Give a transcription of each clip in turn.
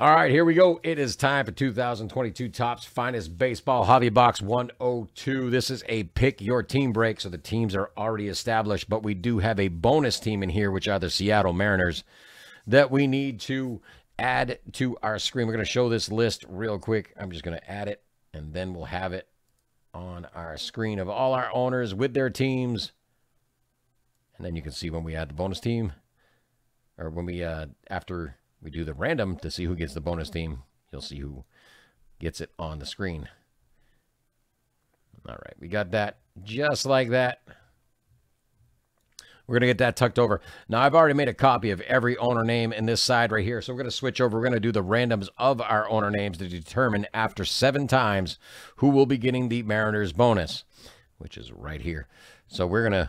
All right, here we go. It is time for 2022 Topps Finest Baseball Hobby Box 102. This is a pick your team break, so the teams are already established, but we do have a bonus team in here, which are the Seattle Mariners, that we need to add to our screen. We're going to show this list real quick. I'm just going to add it, and then we'll have it on our screen of all our owners with their teams. And then you can see when we add the bonus team, or when we, after we do the random to see who gets the bonus team, you'll see who gets it on the screen. All right, we got that just like that. We're going to get that tucked over. Now, I've already made a copy of every owner name in this side right here, so we're going to switch over. We're going to do the randoms of our owner names to determine after 7 times who will be getting the Mariners bonus, which is right here. So we're going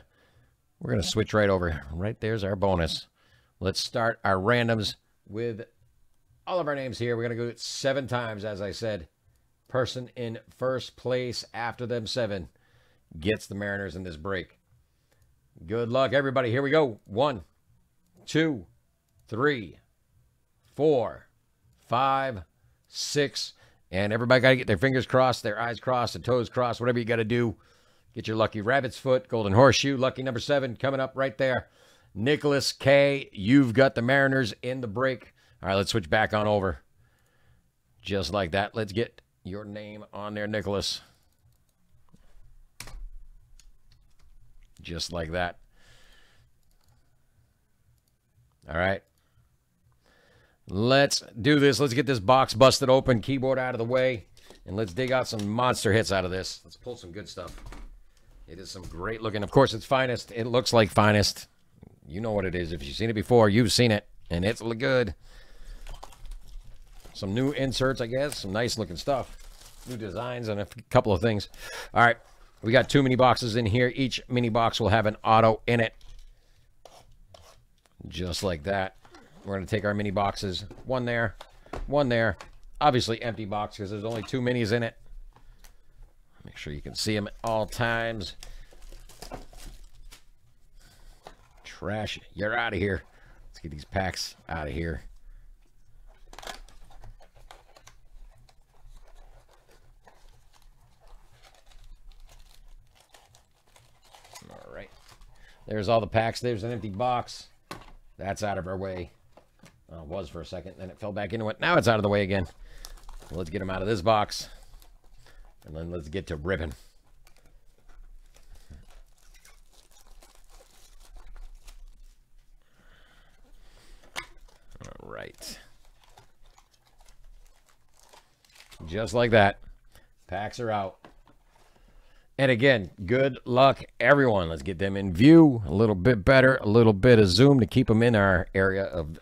to switch right over. Right there's our bonus. Let's start our randoms with all of our names here. We're going to go 7 times, as I said. Person in first place after them 7 gets the Mariners in this break. Good luck, everybody. Here we go. 1, 2, 3, 4, 5, 6. And everybody got to get their fingers crossed, their eyes crossed, their toes crossed, whatever you got to do. Get your lucky rabbit's foot, golden horseshoe, lucky number 7 coming up right there. Nicholas K., you've got the Mariners in the break. All right, let's switch back on over. Just like that. Let's get your name on there, Nicholas. Just like that. All right. Let's do this. Let's get this box busted open, keyboard out of the way, and let's dig out some monster hits out of this. Let's pull some good stuff. It is some great looking. Of course, it's Finest. It looks like Finest. You know what it is. If you've seen it before, you've seen it, and it's good. Some new inserts, I guess. Some nice looking stuff. New designs and a couple of things. All right. We got 2 mini boxes in here. Each mini box will have an auto in it. Just like that. We're going to take our mini boxes. 1 there. 1 there. Obviously empty box because there's only 2 minis in it. Make sure you can see them at all times. Trash. You're out of here. Let's get these packs out of here. There's all the packs. There's an empty box. That's out of our way. Well, it was for a second. Then it fell back into it. Now it's out of the way again. Well, let's get them out of this box. And then let's get to ribbon. All right. Just like that. Packs are out. And again, good luck, everyone. Let's get them in view a little bit better, a little bit of zoom to keep them in our area of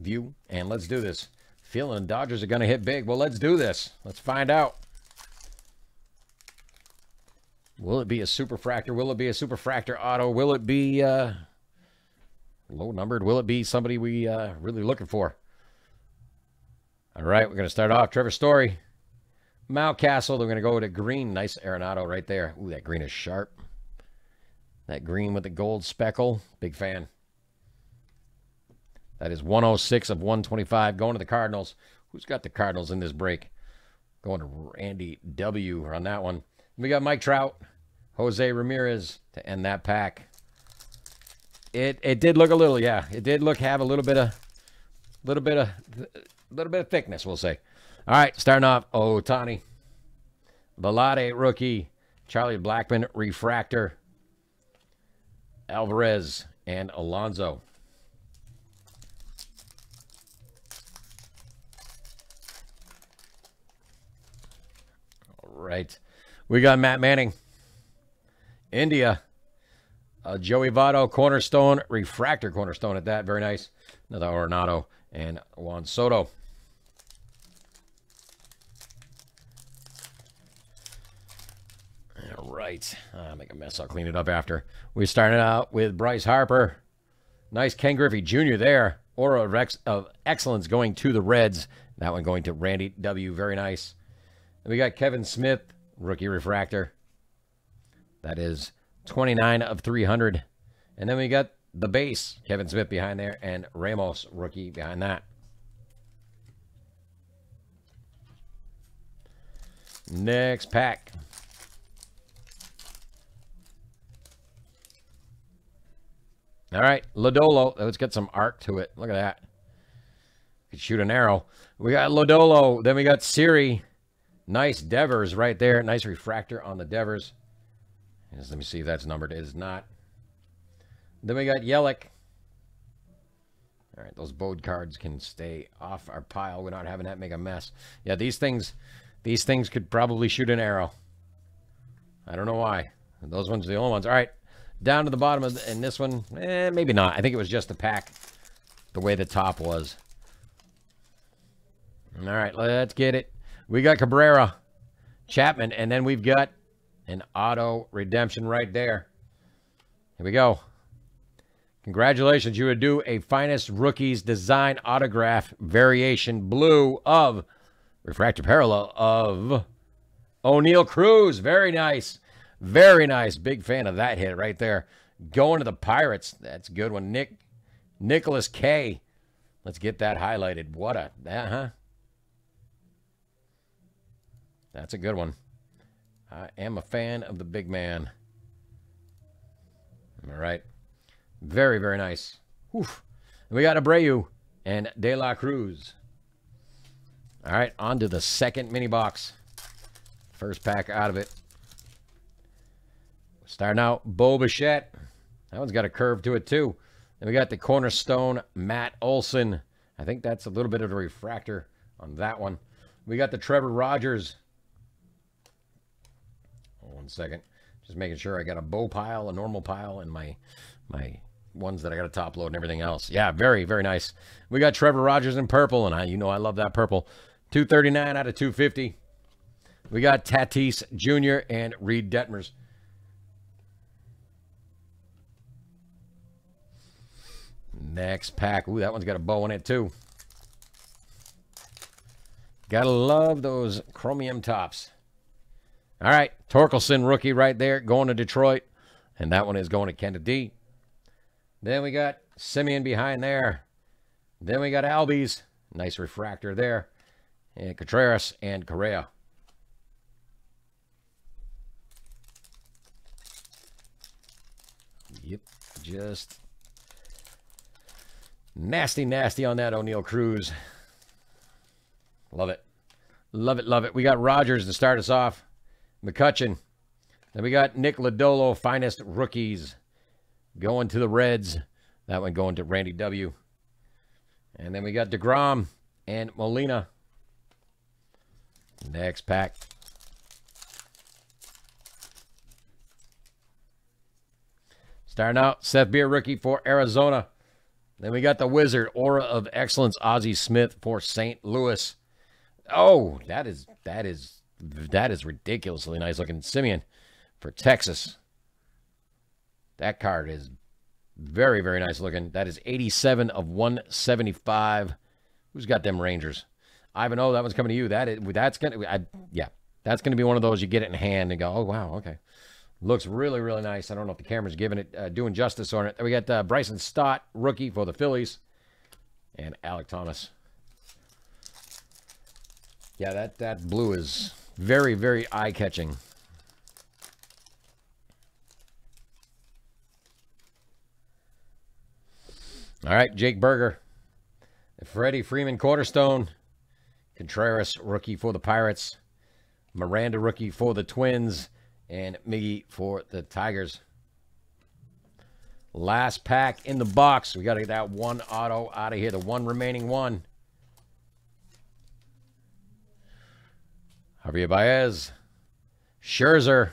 view. And let's do this. Feeling the Dodgers are going to hit big. Well, let's do this. Let's find out. Will it be a superfractor? Will it be a superfractor auto? Will it be low numbered? Will it be somebody we really looking for? All right, we're going to start off. Trevor Story. Mountcastle, they're going to go to green. Nice Arenado right there. Ooh, that green is sharp. That green with the gold speckle. Big fan. That is 106 of 125. Going to the Cardinals. Who's got the Cardinals in this break? Going to Randy W. on that one. We got Mike Trout. Jose Ramirez to end that pack. It did look a little, yeah. It did look, have a little bit of thickness, we'll say. All right, starting off, Otani, Velarde rookie, Charlie Blackmon refractor, Alvarez, and Alonso. All right, we got Matt Manning, India, Joey Votto, cornerstone, refractor cornerstone at that, very nice. Another Arenado and Juan Soto. Right. I'll make a mess. I'll clean it up after. We started out with Bryce Harper. Nice Ken Griffey Jr. there. Aura of excellence going to the Reds. That one going to Randy W. Very nice. And we got Kevin Smith, rookie refractor. That is 29 of 300. And then we got the base. Kevin Smith behind there and Ramos, rookie behind that. Next pack. All right, Lodolo. Let's get some arc to it. Look at that. Could shoot an arrow. We got Lodolo. Then we got Siri. Nice Devers right there. Nice refractor on the Devers. Just let me see if that's numbered. It is not. Then we got Yellick. All right, those Bode cards can stay off our pile. We're not having that make a mess. Yeah, these things could probably shoot an arrow. I don't know why. Those ones are the only ones. All right. Down to the bottom of in this one, maybe not. I think it was just the pack, the way the top was. All right, let's get it. We got Cabrera, Chapman, and then we've got an auto redemption right there. Here we go. Congratulations, you would do a Finest Rookies Design Autograph Variation Blue of Refractor Parallel of O'Neal Cruz. Very nice. Very nice. Big fan of that hit right there. Going to the Pirates. That's a good one. Nicholas K. Let's get that highlighted. What a... That's a good one. I am a fan of the big man. All right. Very, very nice. Oof. We got Abreu and De La Cruz. All right. On to the second mini box. First pack out of it. Starting out, Bo Bichette. That one's got a curve to it, too. Then we got the Cornerstone, Matt Olson. I think that's a little bit of a refractor on that one. We got the Trevor Rogers. Hold on one second. Just making sure I got a Bo pile, a normal pile, and my ones that I got to top load and everything else. Yeah, very, very nice. We got Trevor Rogers in purple, and I love that purple. 239 out of 250. We got Tatis Jr. and Reed Detmers. Next pack. Ooh, that one's got a bow in it, too. Gotta love those chromium tops. All right. Torkelson rookie right there going to Detroit. And that one is going to Kennedy. Then we got Simeon behind there. Then we got Albies. Nice refractor there. And Contreras and Correa. Yep. Just... nasty, nasty on that O'Neal Cruz. Love it. Love it, love it. We got Rogers to start us off. McCutchen. Then we got Nick Lodolo, Finest Rookies. Going to the Reds. That one going to Randy W. And then we got DeGrom and Molina. Next pack. Starting out, Seth Beer rookie for Arizona. Then we got the Wizard, Aura of Excellence, Ozzie Smith for St. Louis. Oh, that is ridiculously nice looking. Simeon for Texas. That card is very, very nice looking. That is 87 of 175. Who's got them Rangers? Ivan, that one's coming to you. That's gonna be one of those you get it in hand and go, oh wow, okay. Looks really, really nice. I don't know if the camera's giving it, doing justice on it. We got Bryson Stott, rookie for the Phillies, and Alec Thomas. Yeah, that blue is very, very eye-catching. All right, Jake Berger. Freddie Freeman, Cornerstone. Contreras, rookie for the Pirates. Miranda, rookie for the Twins. And Miggy for the Tigers. Last pack in the box. We got to get that one auto out of here. The one remaining one. Javier Baez. Scherzer.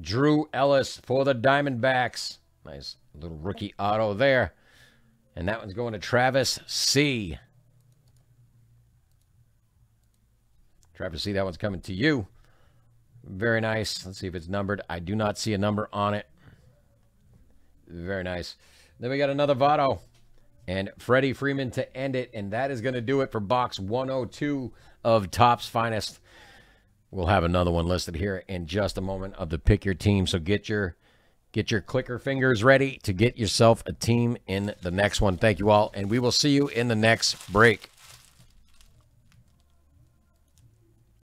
Drew Ellis for the Diamondbacks. Nice little rookie auto there. And that one's going to Travis C. Travis C, that one's coming to you. Very nice. Let's see if it's numbered. I do not see a number on it. Very nice. Then we got another Votto and Freddie Freeman to end it. And that is going to do it for box 102 of Topps Finest. We'll have another one listed here in just a moment of the pick your team. So get your clicker fingers ready to get yourself a team in the next one. Thank you all. And we will see you in the next break.